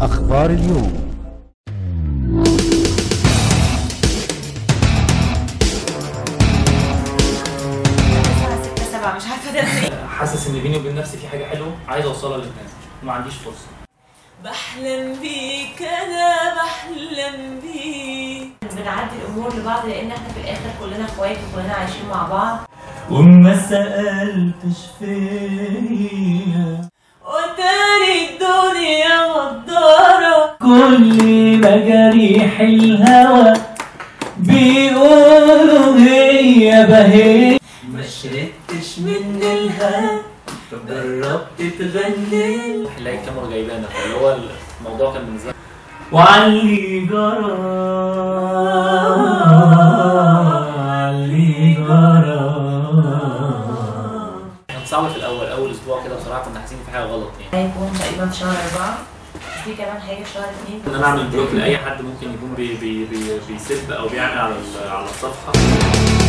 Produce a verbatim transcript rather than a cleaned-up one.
أخبار اليوم. مش عارفه، حاسس ان بيني وبين نفسي في حاجه حلوه عايز اوصلها للناس وما عنديش فرصه. بحلم بيك، انا بحلم بيك. بنعدي الامور لبعض لان احنا في الاخر كلنا اخوات وكلنا عايشين مع بعض. وما سالتش فيا وتاري الدنيا والدارة، كل مجاريح الهوى بيقولوا هي بهي. ما شربتش من الهوا جربت تغني، هنلاقي الكاميرا جايبانا، فاللي هو الموضوع كان بالنسبه لي وعلي جرى علي جرى. كان صعب في الاول، اول اسبوع كده بصراحه كنا حاسين في حاجه غلط يعني. هيكون تقريبا في شهر أربعة، في كمان هيجي في شهر اثنين ان انا اعمل بلوك لاي حد ممكن يكون بي بي بي بيسب او بيعمل على على الصفحه.